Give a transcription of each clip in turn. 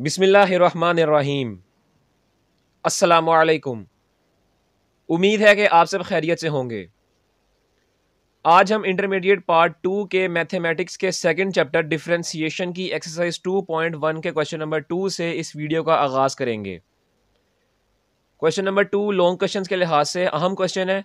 बिस्मिल्लाहिर्रहमानिर्रहीम। अस्सलामुअलैकुम। उम्मीद है कि आप सब खैरियत से होंगे। आज हम इंटरमीडिएट पार्ट 2 के मैथमेटिक्स के सेकंड चैप्टर डिफरेंशिएशन की एक्सरसाइज 2.1 के क्वेश्चन नंबर 2 से इस वीडियो का आगाज़ करेंगे। क्वेश्चन नंबर 2 लॉन्ग क्वेश्चंस के लिहाज से अहम क्वेश्चन है,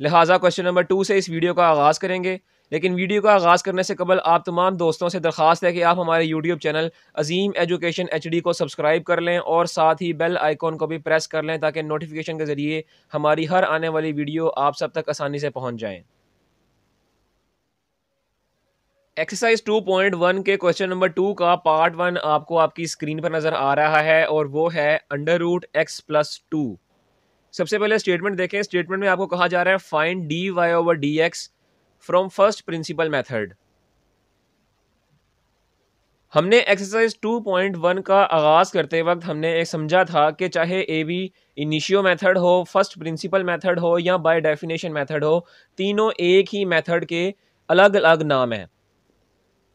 लिहाजा क्वेश्चन नंबर 2 से इस वीडियो का आगाज़ करेंगे। लेकिन वीडियो का आगाज़ करने से कबल आप तमाम दोस्तों से दरख्वास्त है कि आप हमारे YouTube channel Azeem education HD को सब्सक्राइब कर लें और साथ ही बेल आइकॉन को भी प्रेस कर लें ताकि नोटिफिकेशन के ज़रिए हमारी हर आने वाली वीडियो आप सब तक आसानी से पहुंच जाएं। एक्सरसाइज 2.1 के क्वेश्चन नंबर 2 का पार्ट 1 आपको आपकी स्क्रीन पर नज़र आ रहा है और वो है √(x + 2)। सबसे पहले स्टेटमेंट देखें। स्टेटमेंट में आपको कहा जा रहा है find dy/dx from first principle method. हमने एक्सरसाइज 2.1 का आगाज़ करते वक्त हमने एक समझा था कि चाहे AB इनिशियो मैथड हो, फर्स्ट प्रिंसिपल मैथड हो या बाय डेफिनेशन मैथड हो, तीनों एक ही मैथड के अलग अलग नाम हैं।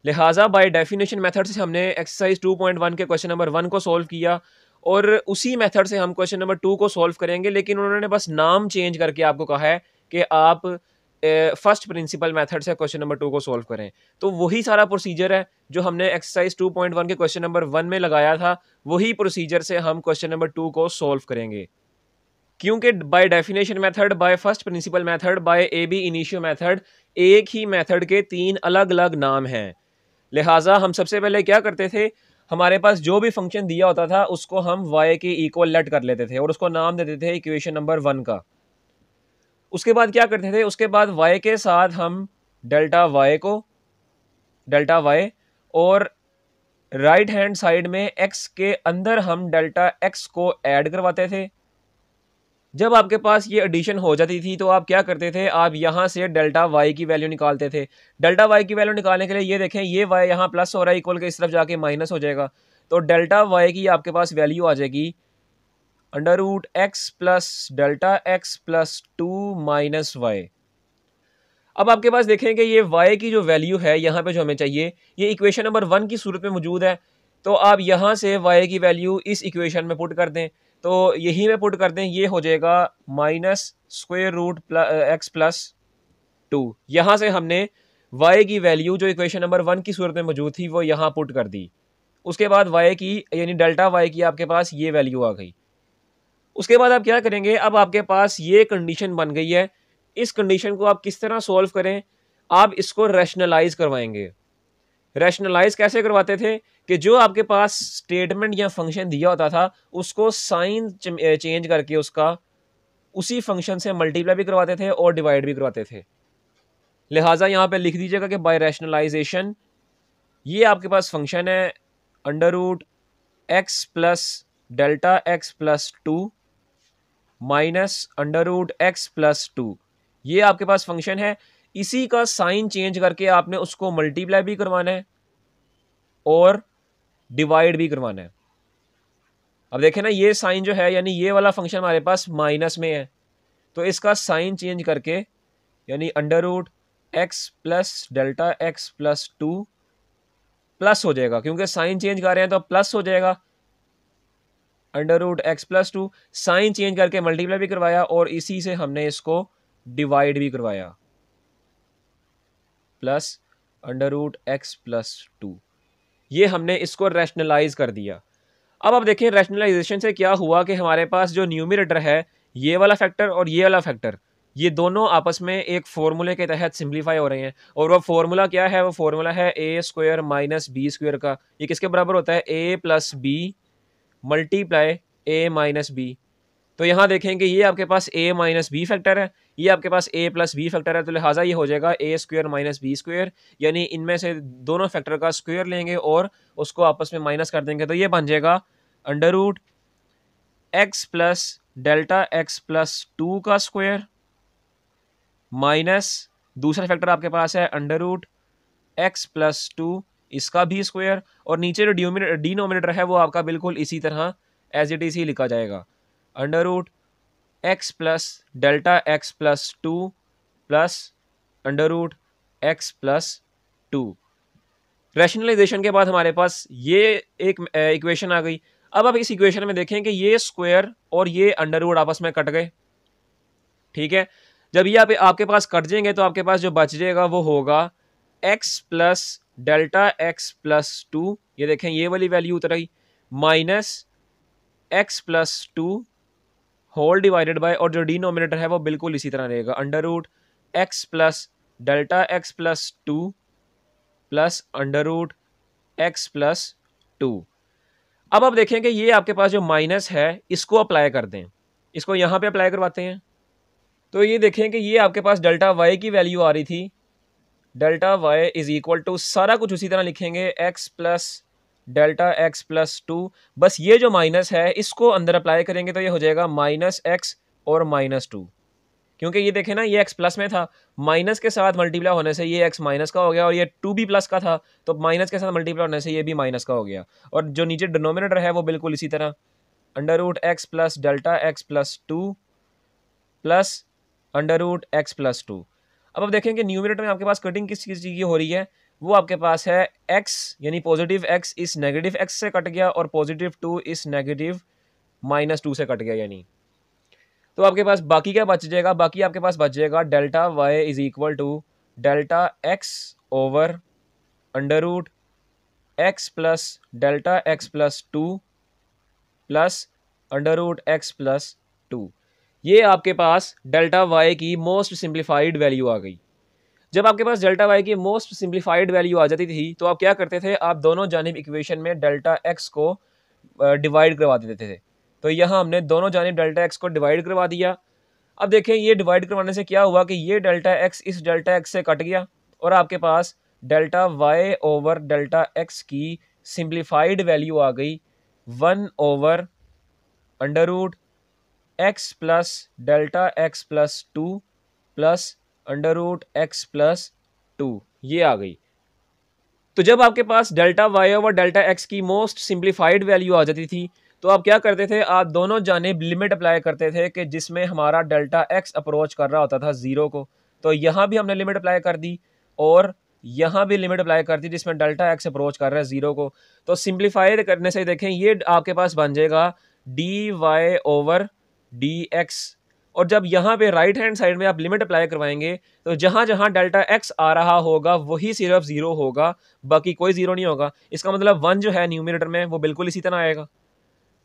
लिहाजा बाय डेफिनेशन मैथड से हमने एक्सरसाइज 2.1 के क्वेश्चन नंबर 1 को सॉल्व किया और उसी मैथड से हम क्वेश्चन नंबर 2 को सॉल्व करेंगे, लेकिन उन्होंने बस नाम चेंज करके आपको कहा है कि आप फर्स्ट प्रिंसिपल मेथड से क्वेश्चन नंबर 2 को सॉल्व करें। तो वही सारा प्रोसीजर है जो हमने एक्सरसाइज 2.1 के क्वेश्चन नंबर 1 में लगाया था, वही प्रोसीजर से हम क्वेश्चन नंबर 2 को सॉल्व करेंगे। क्योंकि by definition method, by first principle method, by AB initio method, एक ही मेथड के तीन अलग अलग नाम हैं। लिहाजा हम सबसे पहले क्या करते थे, हमारे पास जो भी फंक्शन दिया होता था उसको हम y के इक्वल लेट कर लेते थे और उसको नाम देते थे इक्वेशन नंबर 1 का। उसके बाद क्या करते थे, उसके बाद y के साथ हम डेल्टा y और राइट हैंड साइड में x के अंदर हम डेल्टा x को ऐड करवाते थे। जब आपके पास ये एडिशन हो जाती थी तो आप क्या करते थे, आप यहाँ से डेल्टा y की वैल्यू निकालते थे। डेल्टा y की वैल्यू निकालने के लिए ये देखें, ये y यहाँ प्लस हो रहा है, इक्वल के इस तरफ जाके माइनस हो जाएगा, तो डेल्टा y की आपके पास वैल्यू आ जाएगी √(x + Δx + 2 - y)। अब आपके पास देखें कि ये y की जो वैल्यू है यहाँ पे जो हमें चाहिए, ये इक्वेशन नंबर 1 की सूरत में मौजूद है। तो आप यहाँ से y की वैल्यू इस इक्वेशन में पुट कर दें, तो यही में पुट कर दें, ये हो जाएगा -√(x + 2)। यहाँ से हमने y की वैल्यू जो इक्वेशन नंबर 1 की सूरत में मौजूद थी वो यहाँ पुट कर दी। उसके बाद y की यानी डेल्टा y की आपके पास ये वैल्यू आ गई। उसके बाद आप क्या करेंगे, अब आपके पास ये कंडीशन बन गई है। इस कंडीशन को आप किस तरह सॉल्व करें, आप इसको रैशनलाइज करवाएंगे। रैशनलाइज कैसे करवाते थे कि जो आपके पास स्टेटमेंट या फंक्शन दिया होता था उसको साइन चेंज करके उसका उसी फंक्शन से मल्टीप्लाई भी करवाते थे और डिवाइड भी करवाते थे। लिहाजा यहाँ पे लिख दीजिएगा कि बाय रैशनलाइजेशन ये आपके पास फंक्शन है √(x + Δx + 2 - √(x + 2)। ये आपके पास फंक्शन है, इसी का साइन चेंज करके आपने उसको मल्टीप्लाई भी करवाना है और डिवाइड भी करवाना है। अब देखें ना, ये साइन जो है यानी ये वाला फंक्शन हमारे पास माइनस में है, तो इसका साइन चेंज करके यानी √(x + Δx + 2) प्लस हो जाएगा, क्योंकि साइन चेंज कर रहे हैं तो प्लस हो जाएगा। √(x + 2) साइन चेंज करके मल्टीप्लाई भी करवाया और इसी से हमने इसको डिवाइड भी करवाया, प्लस √(x + 2)। ये हमने इसको रैशनलाइज कर दिया। अब आप देखें रैशनलाइजेशन से क्या हुआ कि हमारे पास जो न्यूमरेटर है, ये वाला फैक्टर और ये वाला फैक्टर, ये दोनों आपस में एक फार्मूले के तहत सिंप्लीफाई हो रहे हैं। और वो फार्मूला क्या है, वो फार्मूला है a² - b² का। ये किसके बराबर होता है, a + b × a - b। तो यहाँ देखें कि ये आपके पास a - b फैक्टर है, ये आपके पास a + b फैक्टर है, तो लिहाजा ये हो जाएगा a² - b², यानी इनमें से दोनों फैक्टर का स्क्वायर लेंगे और उसको आपस में माइनस कर देंगे, तो ये बन जाएगा √(x + Δx + 2) का स्क्वायर माइनस दूसरा फैक्टर आपके पास है √(x + 2) इसका भी स्क्वायर, और नीचे जो डिनोमिनेटर है वो आपका बिल्कुल इसी तरह एज इट इज ही लिखा जाएगा √(x + Δx + 2) + √(x + 2)। रैशनलाइजेशन के बाद हमारे पास ये एक इक्वेशन आ गई। अब इस इक्वेशन में देखें कि ये स्क्वायर और ये अंडरवुड आपस में कट गए, ठीक है। जब ये आपके पास कट जाएंगे तो आपके पास जो बच जाएगा वो होगा x plus delta x plus 2, ये देखें ये वाली वैल्यू उतर आई, minus x plus 2 whole divided by, और जो डिनोमिनेटर है वो बिल्कुल इसी तरह रहेगा, under root x plus delta x plus 2 plus under root x plus 2। अब आप देखें कि ये आपके पास जो माइनस है इसको अप्लाई कर दें, इसको यहाँ पे अप्लाई करवाते हैं तो ये देखें कि ये आपके पास डेल्टा वाई की वैल्यू आ रही थी, delta Y is equal to सारा कुछ उसी तरह लिखेंगे x plus delta x plus 2, बस ये जो माइनस है इसको अंदर अप्लाई करेंगे तो ये हो जाएगा माइनस एक्स और माइनस 2, क्योंकि ये देखें ना ये एक्स प्लस में था, माइनस के साथ मल्टीप्लाई होने से ये एक्स माइनस का हो गया, और ये 2 भी प्लस का था तो माइनस के साथ मल्टीप्लाई होने से ये भी माइनस का हो गया, और जो नीचे डिनोमिनेटर है वो बिल्कुल इसी तरह under root x plus delta x plus 2 plus under root x plus 2। अब आप देखें कि न्यूमिनेटर में आपके पास कटिंग किस चीज़ की हो रही है, वो आपके पास है x, यानी पॉजिटिव x इस नेगेटिव x से कट गया और पॉजिटिव 2 इस नेगेटिव माइनस 2 से कट गया, यानी तो आपके पास बाकी क्या बच जाएगा, बाकी आपके पास बच जाएगा delta y is equal to delta x over under root x plus delta x plus 2 plus under root x plus 2। ये आपके पास डेल्टा वाई की मोस्ट सिंप्लीफाइड वैल्यू आ गई। जब आपके पास डेल्टा वाई की मोस्ट सिंप्लीफाइड वैल्यू आ जाती थी तो आप क्या करते थे, आप दोनों जानिब इक्वेशन में डेल्टा एक्स को डिवाइड करवा देते थे। तो यहाँ हमने दोनों जानिब डेल्टा एक्स को डिवाइड करवा दिया। अब देखें ये डिवाइड करवाने से क्या हुआ कि ये डेल्टा एक्स इस डेल्टा एक्स से कट गया और आपके पास delta y over delta x की सिंप्लीफाइड वैल्यू आ गई 1 over under root x plus delta x plus 2 plus under root x plus 2, ये आ गई। तो जब आपके पास delta y over delta x की मोस्ट सिंप्लीफाइड वैल्यू आ जाती थी तो आप क्या करते थे, आप दोनों जानिब लिमिट अप्लाई करते थे कि जिसमें हमारा डेल्टा एक्स अप्रोच कर रहा होता था 0 को। तो यहाँ भी हमने लिमिट अप्लाई कर दी और यहाँ भी लिमिट अप्लाई कर दी जिसमें डेल्टा एक्स अप्रोच कर रहा है 0 को। तो सिंप्लीफाई करने से देखें ये आपके पास बन जाएगा d Y over D x, और जब यहाँ पे राइट हैंड साइड में आप लिमिट अप्लाई करवाएंगे तो जहाँ जहाँ डेल्टा एक्स आ रहा होगा वही सिर्फ 0 होगा, बाकी कोई 0 नहीं होगा। इसका मतलब 1 जो है न्यूमिनेटर में वो बिल्कुल इसी तरह आएगा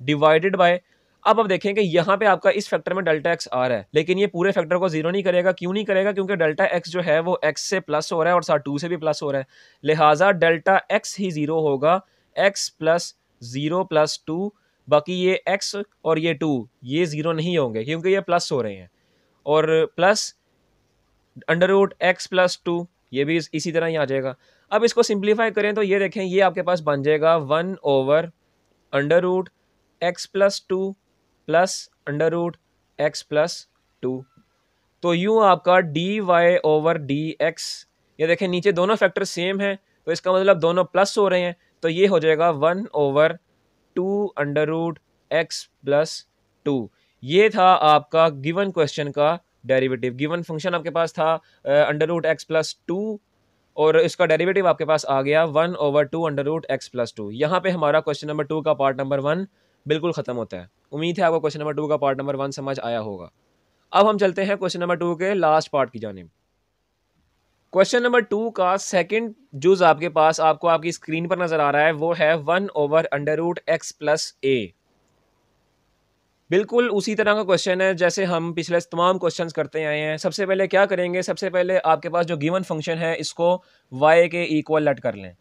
डिवाइडेड बाय। अब आप देखें कि यहाँ पे आपका इस फैक्टर में डेल्टा एक्स आ रहा है लेकिन ये पूरे फैक्टर को 0 नहीं करेगा। क्यों नहीं करेगा? क्योंकि डेल्टा एक्स जो है वो एक्स से प्लस हो रहा है और साथ 2 से भी प्लस हो रहा है, लिहाजा डेल्टा एक्स ही 0 होगा। एक्स प्लस 0 प्लस 2, बाकी ये x और ये 2 ये 0 नहीं होंगे क्योंकि ये प्लस हो रहे हैं, और plus under root x plus 2 ये भी इसी तरह ही आ जाएगा। अब इसको सिंप्लीफाई करें तो ये देखें ये आपके पास बन जाएगा 1 over under root x plus 2 plus under root x plus 2। तो यूँ आपका d Y over D x, ये देखें नीचे दोनों फैक्टर सेम हैं तो इसका मतलब दोनों प्लस हो रहे हैं, तो ये हो जाएगा 1 over 2 under root x plus 2। ये था आपका गिवन क्वेश्चन का डेरिवेटिव। गिवन फंक्शन आपके पास था अंडर रूट एक्स प्लस 2 और इसका डेरिवेटिव आपके पास आ गया 1 over 2 under root x plus 2। यहाँ पर हमारा क्वेश्चन नंबर 2 का पार्ट नंबर 1 बिल्कुल ख़त्म होता है। उम्मीद है आपको क्वेश्चन नंबर 2 का पार्ट नंबर 1 समझ आया होगा। अब हम चलते हैं क्वेश्चन नंबर 2 के लास्ट पार्ट की जानिब। क्वेश्चन नंबर 2 का सेकंड जुज आपके पास आपको आपकी स्क्रीन पर नजर आ रहा है, वो है 1 over under root x plus a. बिल्कुल उसी तरह का क्वेश्चन है जैसे हम पिछले तमाम क्वेश्चंस करते आए हैं। सबसे पहले क्या करेंगे, सबसे पहले आपके पास जो गिवन फंक्शन है इसको y के इक्वलेट कर लें।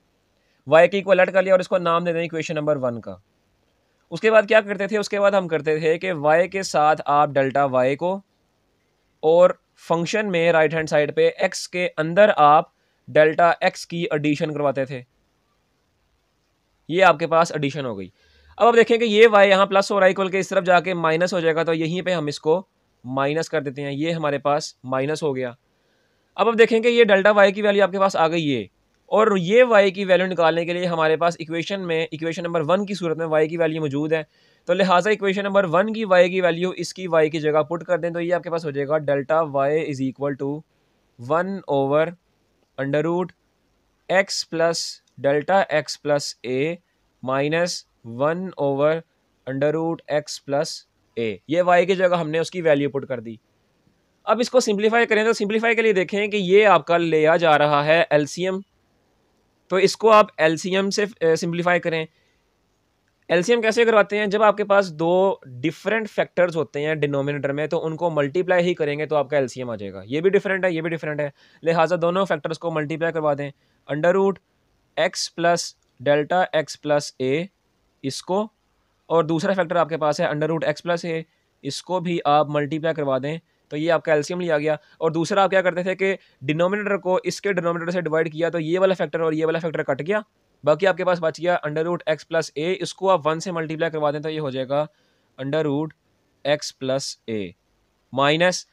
y के इक्वलेट कर लिया और इसको नाम दे दें क्वेश्चन नंबर 1 का। उसके बाद क्या करते थे, उसके बाद हम करते थे कि y के साथ आप डेल्टा y को और फंक्शन में राइट हैंड साइड पे x के अंदर आप डेल्टा x की एडिशन करवाते थे। ये आपके पास एडिशन हो गई। अब आप देखें कि ये y यहाँ प्लस हो रहा है इक्वल के इस तरफ जाके माइनस हो जाएगा तो यहीं पे हम इसको माइनस कर देते हैं, ये हमारे पास माइनस हो गया। अब आप देखें कि ये डेल्टा y की वैल्यू आपके पास आ गई है और ये y की वैल्यू निकालने के लिए हमारे पास इक्वेशन में इक्वेशन नंबर 1 की सूरत में y की वैल्यू मौजूद है, तो लिहाजा इक्वेशन नंबर 1 की y की वैल्यू इसकी y की जगह पुट कर दें तो ये आपके पास हो जाएगा delta y is equal to 1 over under root x plus delta x plus a minus 1 over under root x plus a. ये वाई की जगह हमने उसकी वैल्यू पुट कर दी। अब इसको सिंप्लीफाई करें तो सिंप्लीफाई के लिए देखें कि ये आपका ले आ जा रहा है एलसीएम, तो इसको आप एलसीएम से सिंप्लीफाई करें। एलसीएम कैसे करवाते हैं, जब आपके पास दो डिफरेंट फैक्टर्स होते हैं डिनोमिनेटर में तो उनको मल्टीप्लाई ही करेंगे तो आपका एलसीएम आ जाएगा। ये भी डिफरेंट है, ये भी डिफरेंट है, लिहाजा दोनों फैक्टर्स को मल्टीप्लाई करवा दें। Under root x plus delta x plus a इसको, और दूसरा फैक्टर आपके पास है under root x plus a, इसको भी आप मल्टीप्लाई करवा दें तो ये आपका एलसीएम लिया गया। और दूसरा आप क्या करते थे कि डिनोमिनेटर को इसके डिनोमिनेटर से डिवाइड किया तो ये वाला फैक्टर और ये वाला फैक्टर कट गया, बाकी आपके पास बच गया under root x plus a. इसको आप 1 से मल्टीप्लाई करवा दें तो ये हो जाएगा under root x plus a minus,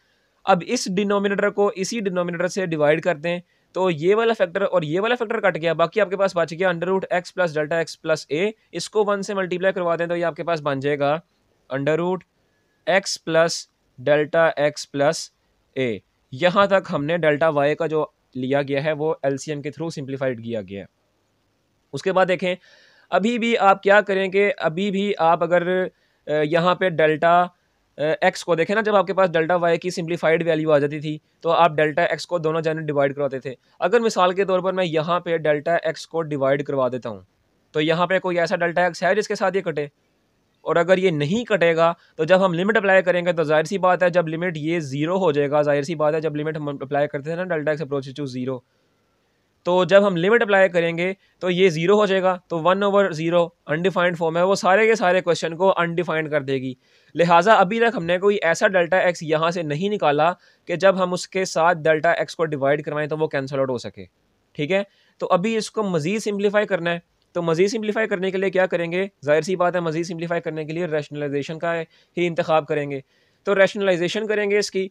अब इस डिनोमिनेटर को इसी डिनोमिनेटर से डिवाइड कर दें तो ये वाला फैक्टर और ये वाला फैक्टर कट गया, बाकी आपके पास बच गया under root x plus delta x plus a. इसको 1 से मल्टीप्लाई करवा दें तो ये आपके पास बन जाएगा under root x plus delta x plus a. यहाँ तक हमने डेल्टा वाई का जो लिया गया है वो एलसीएम के थ्रू सिंप्लीफाइड किया गया है। उसके बाद देखें अभी भी आप क्या करेंगे, अभी भी आप अगर यहाँ पे डेल्टा एक्स को देखें ना, जब आपके पास डेल्टा वाई की सिंप्लीफाइड वैल्यू आ जाती थी तो आप डेल्टा एक्स को दोनों जाने डिवाइड करवाते थे। अगर मिसाल के तौर पर मैं यहाँ पे डेल्टा एक्स को डिवाइड करवा देता हूँ तो यहाँ पे कोई ऐसा डेल्टा एक्स है जिसके साथ ये कटे, और अगर ये नहीं कटेगा तो जब हम लिमिट अप्लाई करेंगे तो जाहिर सी बात है जब लिमिट ये ज़ीरो हो जाएगा, जाहिर सी बात है जब लिमिट हम अप्लाई करते थे ना delta x approaches to zero, तो जब हम लिमिट अप्लाई करेंगे तो ये ज़ीरो हो जाएगा, तो 1/0 अनडिफाइंड फॉर्म है वो सारे के सारे क्वेश्चन को अनडिफाइंड कर देगी। लिहाजा अभी तक हमने कोई ऐसा डेल्टा एक्स यहाँ से नहीं निकाला कि जब हम उसके साथ डेल्टा एक्स को डिवाइड करवाएं तो वो कैंसल आउट हो सके। ठीक है, तो अभी इसको मज़ीद सिंप्लीफाई करना है, तो मज़ीद सिंप्लीफाई करने के लिए क्या करेंगे, जाहिर सी बात है मज़ीद सिंप्लीफाई करने के लिए रैशनलाइजेशन का ही इंतखाब करेंगे। तो रैशनलाइजेशन करेंगे इसकी,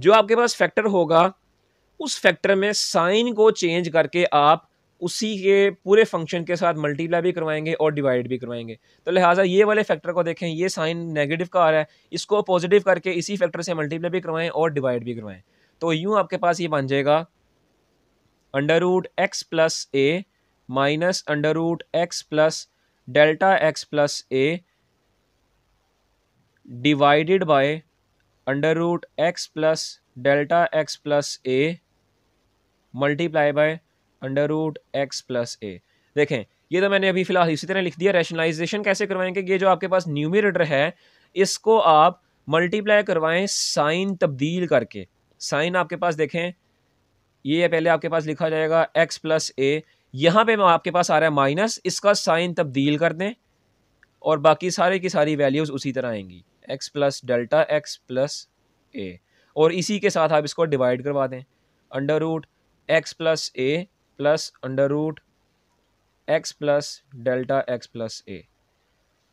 जो आपके पास फैक्टर होगा उस फैक्टर में साइन को चेंज करके आप उसी के पूरे फंक्शन के साथ मल्टीप्लाई भी करवाएंगे और डिवाइड भी करवाएंगे। तो लिहाजा ये वाले फैक्टर को देखें, ये साइन नेगेटिव का आ रहा है, इसको पॉजिटिव करके इसी फैक्टर से मल्टीप्लाई भी करवाएं और डिवाइड भी करवाएं, तो यूँ आपके पास ये बन जाएगा under root x plus a minus under root x plus delta x plus a divided by under root x plus delta x plus a multiply by under root x plus a. देखें ये तो मैंने अभी फ़िलहाल इसी तरह लिख दिया। रैशनलाइजेशन कैसे करवाएंगे, ये जो आपके पास न्यूमरेटर है इसको आप मल्टीप्लाई करवाएं साइन तब्दील करके। साइन आपके पास देखें ये पहले आपके पास लिखा जाएगा एक्स प्लस ए, यहाँ पर आपके पास आ रहा है माइनस, इसका साइन तब्दील कर दें और बाकी सारे की सारी वैल्यूज़ उसी तरह आएंगी x plus delta x plus a, और इसी के साथ आप इसको डिवाइड करवा दें under root x plus a plus under root x plus delta x plus a.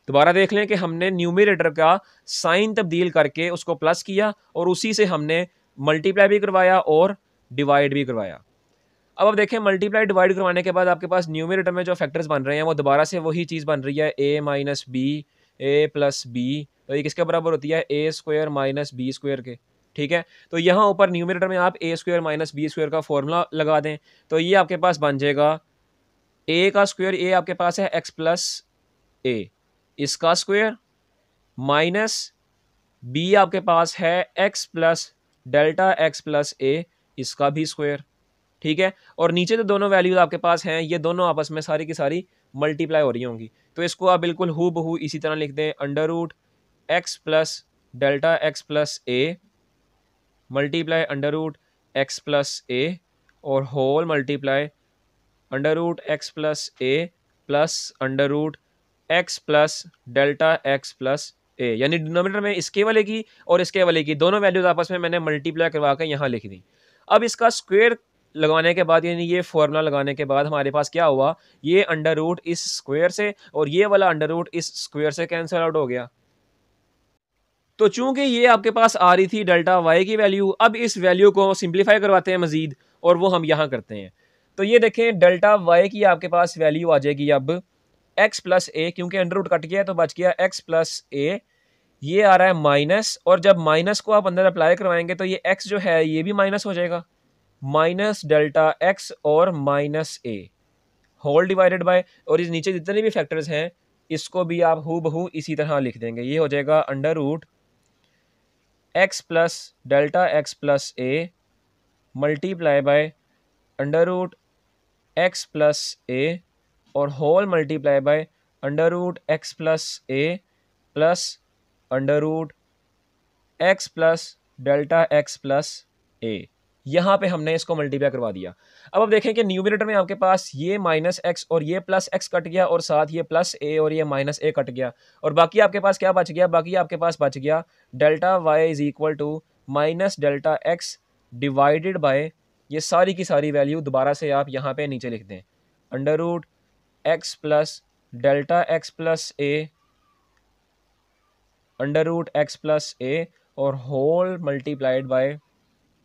दोबारा देख लें कि हमने न्यूमरेटर का साइन तब्दील करके उसको प्लस किया और उसी से हमने मल्टीप्लाई भी करवाया और डिवाइड भी करवाया। अब आप देखें मल्टीप्लाई डिवाइड करवाने के बाद आपके पास न्यूमरेटर में जो फैक्टर्स बन रहे हैं वो दोबारा से वही चीज़ बन रही है a minus b a plus b, तो ये किसके बराबर होती है ए स्क्वायर माइनस बी स्क्वायर के। ठीक है, तो यहाँ ऊपर न्यूमरेटर में आप a square minus B square का फॉर्मूला लगा दें तो ये आपके पास बन जाएगा ए का स्क्वायर, ए आपके पास है एक्स प्लस ए, इसका स्क्वायर माइनस बी आपके पास है x plus delta x plus a, इसका भी स्क्वायर। ठीक है, और नीचे तो दोनों वैल्यूज आपके पास हैं, ये दोनों आपस में सारी की सारी मल्टीप्लाई हो रही होंगी, तो इसको आप बिल्कुल हूबहू इसी तरह लिख दें under root x plus delta x plus a multiply under root x plus a और whole multiply under root x plus a plus under root x plus delta x plus a, यानी डिनोमिनेटर में इसके वाले की और इसके वाले की दोनों वैल्यूज आपस में मैंने मल्टीप्लाई करवा के यहाँ लिख दी। अब इसका स्क्वायर लगाने के बाद यानी ये फॉर्मूला लगाने के बाद हमारे पास क्या हुआ, ये अंडर रूट इस स्क्वायर से और ये वाला अंडर रूट इस स्क्वायर से कैंसल आउट हो गया। तो चूंकि ये आपके पास आ रही थी डेल्टा वाई की वैल्यू, अब इस वैल्यू को सिंप्लीफाई करवाते हैं मज़ीद और वो हम यहाँ करते हैं। तो ये देखें डेल्टा वाई की आपके पास वैल्यू आ जाएगी अब एक्स प्लस ए, क्योंकि अंडर रूट कट गया तो बच गया एक्स प्लस ए, ये आ रहा है माइनस, और जब माइनस को आप अंदर अप्लाई करवाएंगे तो ये एक्स जो है ये भी माइनस हो जाएगा माइनस डेल्टा एक्स और minus a whole divided by, और इस नीचे जितने भी फैक्टर्स हैं इसको भी आप हूबहू इसी तरह लिख देंगे। ये हो जाएगा under root x plus delta x plus a multiply by under root x plus a और whole multiply by under root x plus a plus under root x plus delta x plus a. यहाँ पे हमने इसको multiply करवा दिया। अब आप देखें कि न्यूमरेटर में आपके पास ये माइनस एक्स और ये प्लस एक्स कट गया और साथ ये प्लस ए और ये माइनस ए कट गया और बाकी आपके पास क्या बच गया, बाकी आपके पास बच गया delta y is equal to minus delta x divided by, ये सारी की सारी वैल्यू दोबारा से आप यहाँ पे नीचे लिख दें under root x plus delta x plus a under root x plus a और whole multiplied by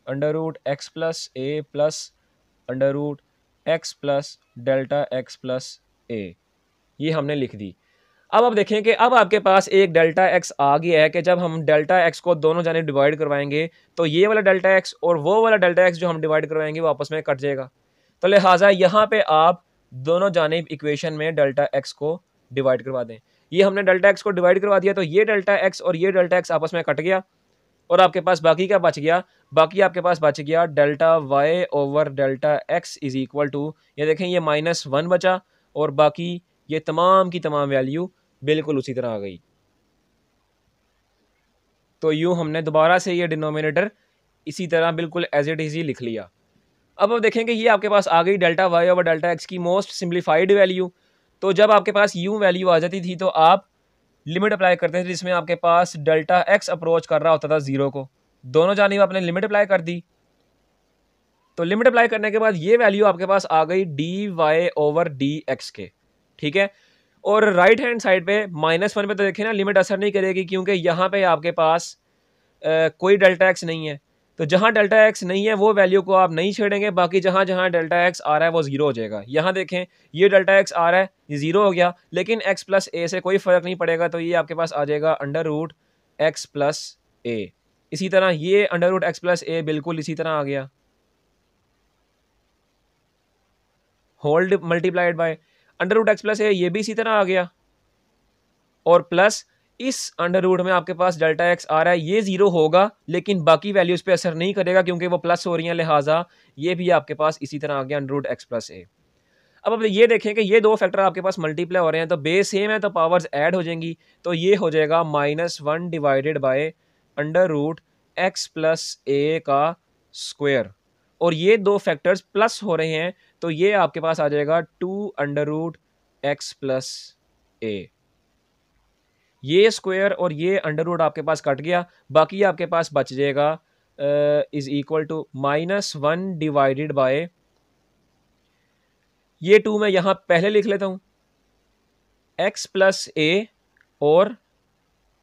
under root x plus a plus under root x plus delta x plus a. ये हमने लिख दी। अब आप देखें कि अब आपके पास एक डेल्टा एक्स आ गया है कि जब हम डेल्टा एक्स को दोनों जाने डिवाइड करवाएंगे तो ये वाला डेल्टा एक्स और वो वाला डेल्टा एक्स जो हम डिवाइड करवाएंगे वो आपस में कट जाएगा। तो लिहाजा यहाँ पे आप दोनों जाने इक्वेशन में डेल्टा एक्स को डिवाइड करवा दें। ये हमने डेल्टा एक्स को डिवाइड करवा दिया तो ये डेल्टा एक्स और ये डेल्टा एक्स आपस में कट गया और आपके पास बाकी क्या बच गया, बाकी आपके पास बच गया delta y over delta x is equal to, ये देखें ये माइनस वन बचा और बाकी ये तमाम की तमाम वैल्यू बिल्कुल उसी तरह आ गई। तो यूँ हमने दोबारा से ये डिनोमिनेटर इसी तरह बिल्कुल एज इट इज ही लिख लिया। अब आप देखेंगे ये आपके पास आ गई delta y over delta x की मोस्ट सिम्प्लीफाइड वैल्यू। तो जब आपके पास यू वैल्यू आ जाती थी तो आप लिमिट अप्लाई करते थे जिसमें आपके पास डेल्टा एक्स अप्रोच कर रहा होता था जीरो को, दोनों जानिब आपने लिमिट अप्लाई कर दी। तो लिमिट अप्लाई करने के बाद ये वैल्यू आपके पास आ गई d Y over D x के, ठीक है। और राइट हैंड साइड पे माइनस वन पे तो देखिए ना लिमिट असर नहीं करेगी क्योंकि यहाँ पे आपके पास कोई डेल्टा एक्स नहीं है। तो जहाँ डेल्टा एक्स नहीं है वो वैल्यू को आप नहीं छेड़ेंगे, बाकी जहाँ जहाँ डेल्टा एक्स आ रहा है वो जीरो हो जाएगा। यहाँ देखें ये डेल्टा एक्स आ रहा है, ये जीरो हो गया, लेकिन एक्स प्लस ए से कोई फ़र्क नहीं पड़ेगा। तो ये आपके पास आ जाएगा under root x plus a. इसी तरह ये under root x plus a बिल्कुल इसी तरह आ गया whole multiplied by under root x plus a, ये भी इसी तरह आ गया और प्लस इस अंडर रूट में आपके पास डेल्टा एक्स आ रहा है, ये जीरो होगा लेकिन बाकी वैल्यूज़ पे असर नहीं करेगा क्योंकि वो प्लस हो रही हैं, लिहाजा ये भी आपके पास इसी तरह आ गया under root x plus a. अब आप ये देखें कि ये दो फैक्टर आपके पास मल्टीप्लाई हो रहे हैं तो बेस सेम है तो पावर्स ऐड हो जाएंगी। तो ये हो जाएगा minus one divided by under root x plus a का स्क्वायर और ये दो फैक्टर्स प्लस हो रहे हैं तो ये आपके पास आ जाएगा two under root x plus a. ये स्क्वायर और ये अंडर रूट आपके पास कट गया, बाकी आपके पास बच जाएगा is equal to minus one divided by, ये टू मैं यहाँ पहले लिख लेता हूँ, एक्स प्लस ए और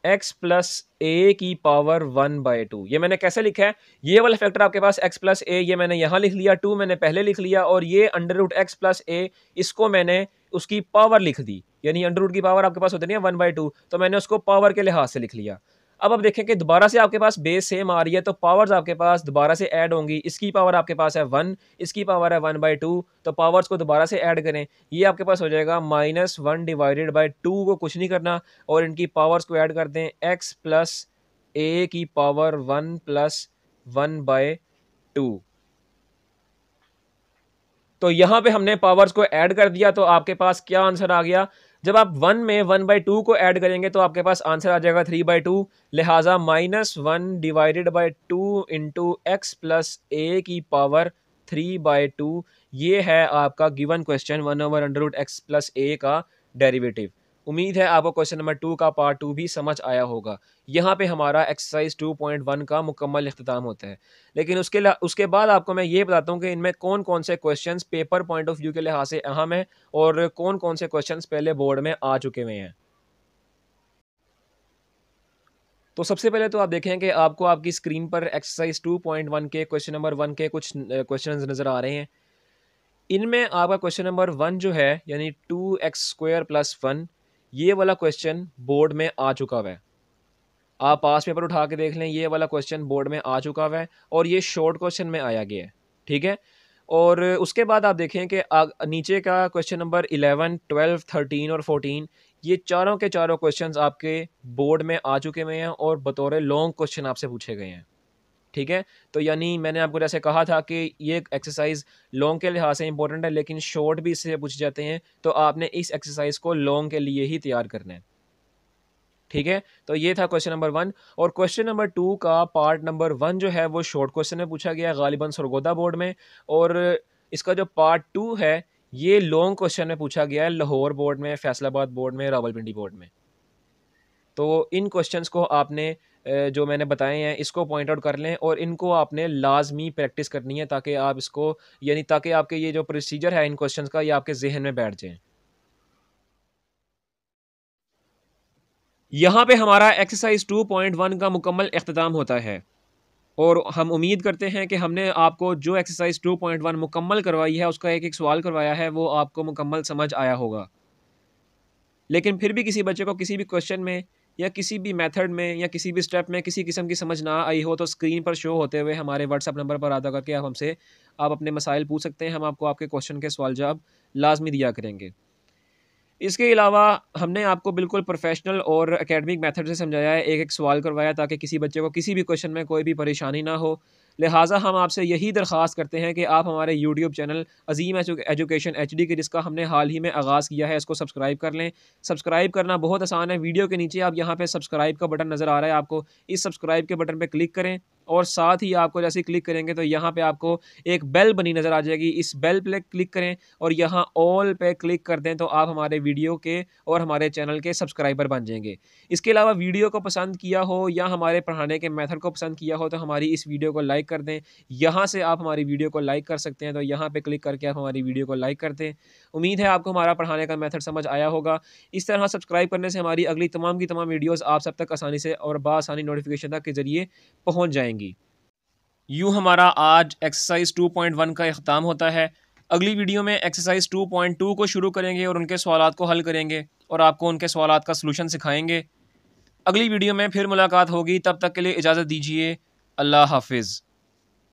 एक्स प्लस ए की पावर वन बाय टू। ये मैंने कैसे लिखा है, ये वाला फैक्टर आपके पास एक्स प्लस ए ये मैंने यहाँ लिख लिया, टू मैंने पहले लिख लिया और ये under root x plus a इसको मैंने उसकी पावर लिख दी, यानी अंडर रूट की पावर आपके पास होती नहीं है वन बाई टू, तो मैंने उसको पावर के लिहाज से लिख लिया। अब आप देखें कि दोबारा से आपके पास बेस सेम आ रही है तो पावर्स आपके पास दोबारा से ऐड होंगी। इसकी पावर आपके पास है वन, इसकी पावर है वन बाई टू, तो पावर्स को दोबारा से ऐड करें, ये आपके पास हो जाएगा minus one divided by two को कुछ नहीं करना और इनकी पावर्स को ऐड कर दें, एक्स प्लस ए की power one plus one by two. तो यहाँ पे हमने पावर्स को ऐड कर दिया तो आपके पास क्या आंसर आ गया, जब आप वन में वन बाई टू को ऐड करेंगे तो आपके पास आंसर आ जाएगा थ्री बाई टू, लिहाजा minus one divided by two into x plus a की पावर थ्री बाई टू। ये है आपका given question one over under root x plus a का डेरिवेटिव। उम्मीद है आपको क्वेश्चन नंबर टू का पार्ट टू भी समझ आया होगा। यहाँ पे हमारा एक्सरसाइज 2.1 का मुकम्मल इख्तिताम होता है, लेकिन उसके बाद आपको मैं ये बताता हूँ कि इनमें कौन कौन से questions paper point of view के लिहाज से अहम हैं और कौन कौन से क्वेश्चंस पहले बोर्ड में आ चुके हुए हैं। तो सबसे पहले तो आप देखें कि आपको आपकी स्क्रीन पर एक्सरसाइज 2.1 के क्वेश्चन नंबर 1 के कुछ क्वेश्चन नज़र आ रहे हैं। इनमें आपका क्वेश्चन नंबर 1 जो है यानी 2x²+1 ये वाला क्वेश्चन बोर्ड में आ चुका हुआ है, आप पास पेपर उठा के देख लें, ये वाला क्वेश्चन बोर्ड में आ चुका हुआ है और ये शॉर्ट क्वेश्चन में आया गया है, ठीक है। और उसके बाद आप देखें कि नीचे का क्वेश्चन नंबर 11, 12, 13 और 14 ये चारों के चारों क्वेश्चंस आपके बोर्ड में आ चुके हुए हैं और बतौर लॉन्ग क्वेश्चन आपसे पूछे गए हैं। ठीक है, तो यानी मैंने आपको जैसे कहा था कि ये एक्सरसाइज लॉन्ग के लिहाज से इंपॉर्टेंट है लेकिन शॉर्ट भी इससे पूछे जाते हैं, तो आपने इस एक्सरसाइज को लॉन्ग के लिए ही तैयार करना है। ठीक है, तो ये था क्वेश्चन नंबर 1 और क्वेश्चन नंबर 2 का पार्ट नंबर 1 जो है वो शॉर्ट क्वेश्चन में पूछा गया गालिबन सरगोदा बोर्ड में, और इसका जो पार्ट 2 है ये लॉन्ग क्वेश्चन में पूछा गया है लाहौर बोर्ड में, फैसलाबाद बोर्ड में, रावलपिंडी बोर्ड में। तो इन क्वेश्चंस को आपने जो मैंने बताए हैं इसको पॉइंट आउट कर लें और इनको आपने लाजमी प्रैक्टिस करनी है ताकि आप इसको यानी ताकि आपके ये जो प्रोसीजर है इन क्वेश्चंस का ये आपके जहन में बैठ जाए। यहाँ पे हमारा एक्सरसाइज 2.1 का मुकम्मल इख्तिताम होता है और हम उम्मीद करते हैं कि हमने आपको जो एक्सरसाइज 2.1 मुकम्मल करवाई है उसका एक एक सवाल करवाया है वो आपको मुकम्मल समझ आया होगा। लेकिन फिर भी किसी बच्चे को किसी भी क्वेश्चन में या किसी भी मेथड में या किसी भी स्टेप में किसी किस्म की समझ ना आई हो तो स्क्रीन पर शो होते हुए हमारे व्हाट्सअप नंबर पर रब्ता करके आप हमसे आप अपने मसाइल पूछ सकते हैं, हम आपको आपके क्वेश्चन के सवाल जवाब लाजमी दिया करेंगे। इसके अलावा हमने आपको बिल्कुल प्रोफेशनल और एकेडमिक मेथड से समझाया है, एक एक सवाल करवाया ताकि किसी बच्चे को किसी भी क्वेश्चन में कोई भी परेशानी ना हो। लिहाजा हम आपसे यही दरख्वास्त करते हैं कि आप हमारे YouTube channel Azeem education HD के जिसका हमने हाल ही में आगाज़ किया है इसको सब्सक्राइब कर लें। सब्सक्राइब करना बहुत आसान है, वीडियो के नीचे आप यहाँ पे सब्सक्राइब का बटन नज़र आ रहा है आपको, इस सब्सक्राइब के बटन पे क्लिक करें और साथ ही आपको जैसे ही क्लिक करेंगे तो यहाँ पे आपको एक बेल बनी नज़र आ जाएगी, इस बेल पे क्लिक करें और यहाँ ऑल पे क्लिक कर दें तो आप हमारे वीडियो के और हमारे चैनल के सब्सक्राइबर बन जाएंगे। इसके अलावा वीडियो को पसंद किया हो या हमारे पढ़ाने के मेथड को पसंद किया हो तो हमारी इस वीडियो को लाइक कर दें, यहाँ से आप हमारी वीडियो को लाइक कर सकते हैं, तो यहाँ पर क्लिक करके आप हमारी वीडियो को लाइक कर दें। उम्मीद है आपको हमारा पढ़ाने का मेथड समझ आया होगा। इस तरह सब्सक्राइब करने से हमारी अगली तमाम की तमाम वीडियोज़ आप सब तक आसानी से और बासानी नोटिफिकेशन तक के ज़रिए पहुँच जाएंगे। यूं हमारा आज एक्सरसाइज 2.1 का इख्तिताम होता है। अगली वीडियो में एक्सरसाइज 2.2 को शुरू करेंगे और उनके सवालात को हल करेंगे और आपको उनके सवालात का सलूशन सिखाएंगे। अगली वीडियो में फिर मुलाकात होगी, तब तक के लिए इजाज़त दीजिए। अल्लाह हाफिज़।